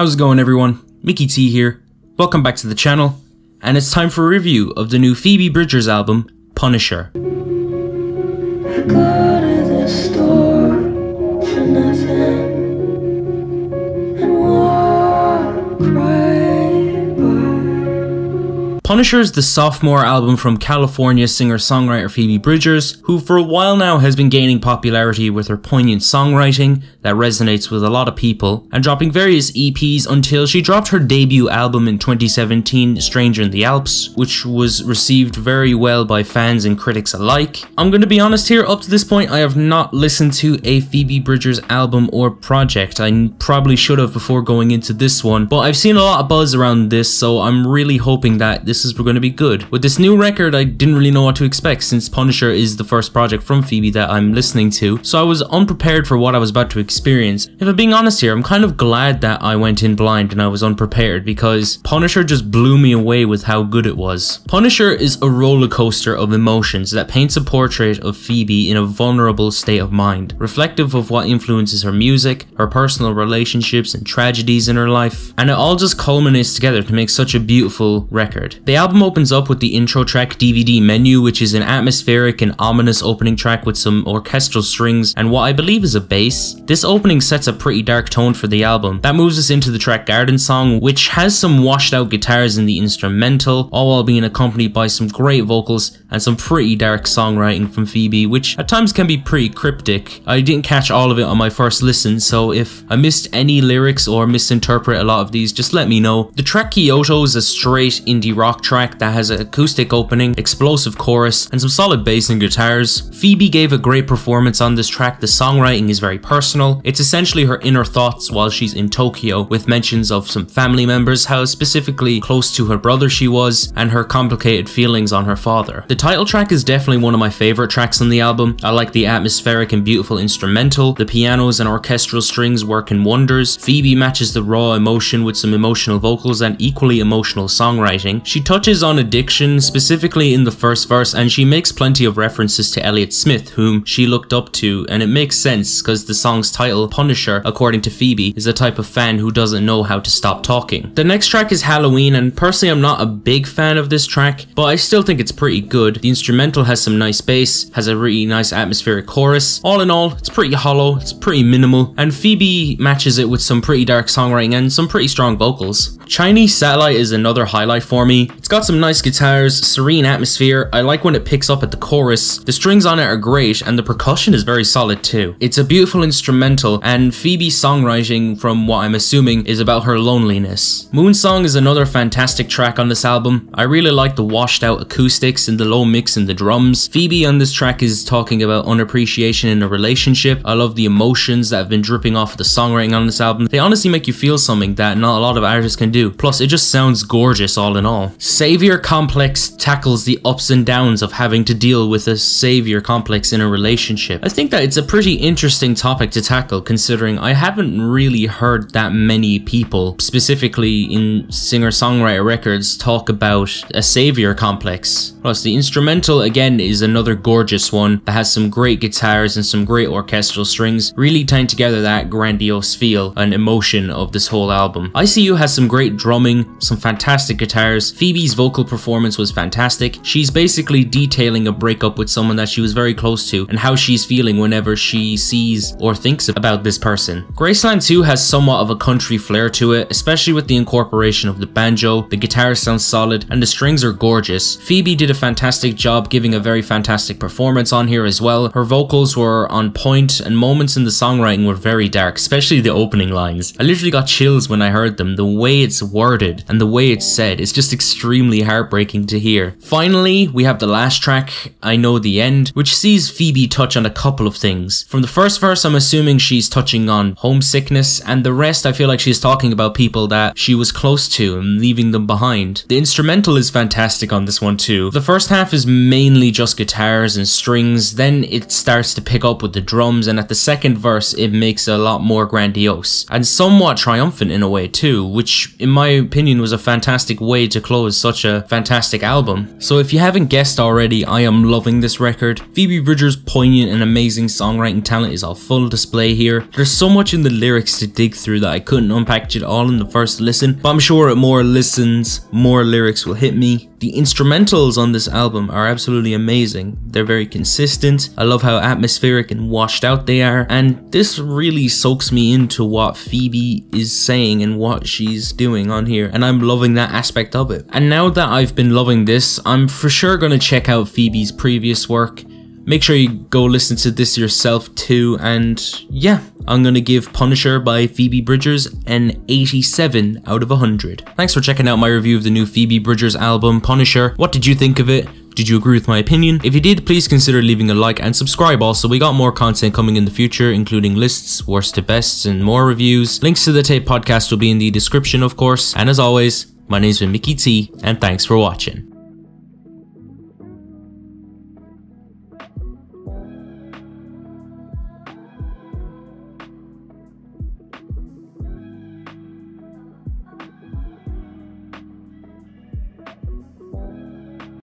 How's it going, everyone? Micky T here. Welcome back to the channel, and it's time for a review of the new Phoebe Bridgers album, Punisher. Punisher is the sophomore album from California singer-songwriter Phoebe Bridgers, who for a while now has been gaining popularity with her poignant songwriting that resonates with a lot of people, and dropping various EPs until she dropped her debut album in 2017, Stranger in the Alps, which was received very well by fans and critics alike. I'm going to be honest here, up to this point I have not listened to a Phoebe Bridgers album or project. I probably should have before going into this one, but I've seen a lot of buzz around this, so I'm really hoping that this is going to be good. With this new record, I didn't really know what to expect, since Punisher is the first project from Phoebe that I'm listening to, so I was unprepared for what I was about to experience. If I'm being honest here, I'm kind of glad that I went in blind and I was unprepared, because Punisher just blew me away with how good it was. Punisher is a roller coaster of emotions that paints a portrait of Phoebe in a vulnerable state of mind, reflective of what influences her music, her personal relationships and tragedies in her life, and it all just culminates together to make such a beautiful record. The album opens up with the intro track DVD Menu, which is an atmospheric and ominous opening track with some orchestral strings and what I believe is a bass. This opening sets a pretty dark tone for the album. That moves us into the track Garden Song, which has some washed out guitars in the instrumental, all while being accompanied by some great vocals and some pretty dark songwriting from Phoebe, which at times can be pretty cryptic. I didn't catch all of it on my first listen, so if I missed any lyrics or misinterpret a lot of these, just let me know. The track Kyoto is a straight indie rock track that has an acoustic opening, explosive chorus, and some solid bass and guitars. Phoebe gave a great performance on this track. The songwriting is very personal. It's essentially her inner thoughts while she's in Tokyo, with mentions of some family members, how specifically close to her brother she was, and her complicated feelings on her father. The title track is definitely one of my favorite tracks on the album. I like the atmospheric and beautiful instrumental. The pianos and orchestral strings work in wonders. Phoebe matches the raw emotion with some emotional vocals and equally emotional songwriting. She touches on addiction, specifically in the first verse, and she makes plenty of references to Elliot Smith, whom she looked up to, and it makes sense because the song's title, Punisher, according to Phoebe, is a type of fan who doesn't know how to stop talking. The next track is Halloween, and personally I'm not a big fan of this track, but I still think it's pretty good. The instrumental has some nice bass, has a really nice atmospheric chorus. All in all, it's pretty hollow, it's pretty minimal, and Phoebe matches it with some pretty dark songwriting and some pretty strong vocals. Chinese Satellite is another highlight for me. It's got some nice guitars, serene atmosphere. I like when it picks up at the chorus. The strings on it are great, and the percussion is very solid too. It's a beautiful instrumental, and Phoebe's songwriting, from what I'm assuming, is about her loneliness. Moonsong is another fantastic track on this album. I really like the washed out acoustics and the low mix in the drums. Phoebe on this track is talking about unappreciation in a relationship. I love the emotions that have been dripping off of the songwriting on this album. They honestly make you feel something that not a lot of artists can do. Plus, it just sounds gorgeous all in all. Savior Complex tackles the ups and downs of having to deal with a savior complex in a relationship. I think that it's a pretty interesting topic to tackle, considering I haven't really heard that many people, specifically in singer-songwriter records, talk about a savior complex. Plus, the instrumental again is another gorgeous one that has some great guitars and some great orchestral strings, really tying together that grandiose feel and emotion of this whole album. I See U has some great drumming, some fantastic guitars. Phoebe's vocal performance was fantastic. She's basically detailing a breakup with someone that she was very close to and how she's feeling whenever she sees or thinks about this person. Graceland 2 has somewhat of a country flair to it, especially with the incorporation of the banjo. The guitar sounds solid and the strings are gorgeous. Phoebe did a fantastic job giving a very fantastic performance on here as well. Her vocals were on point and moments in the songwriting were very dark, especially the opening lines. I literally got chills when I heard them. The way it's worded and the way it's said is just extremely heartbreaking to hear. Finally, we have the last track, I Know The End, which sees Phoebe touch on a couple of things. From the first verse, I'm assuming she's touching on homesickness, and the rest I feel like she's talking about people that she was close to and leaving them behind. The instrumental is fantastic on this one too. The first half is mainly just guitars and strings, then it starts to pick up with the drums, and at the second verse it makes it a lot more grandiose and somewhat triumphant in a way too, which in my opinion, was a fantastic way to close such a fantastic album. So if you haven't guessed already, I am loving this record. Phoebe Bridgers' poignant and amazing songwriting talent is on full display here. There's so much in the lyrics to dig through that I couldn't unpackage it all in the first listen, but I'm sure at more listens, more lyrics will hit me. The instrumentals on this album are absolutely amazing. They're very consistent. I love how atmospheric and washed out they are, and this really soaks me into what Phoebe is saying and what she's doing on here, and I'm loving that aspect of it. And now that I've been loving this, I'm for sure gonna check out Phoebe's previous work. Make sure you go listen to this yourself too, and yeah, I'm gonna give Punisher by Phoebe Bridgers an 87 out of 100. Thanks for checking out my review of the new Phoebe Bridgers album, Punisher. What did you think of it? Did you agree with my opinion? If you did, please consider leaving a like and subscribe. Also, we got more content coming in the future, including lists, worst to bests, and more reviews. Links to the Taped Podcast will be in the description, of course. And as always, my name's been Micky T, and thanks for watching.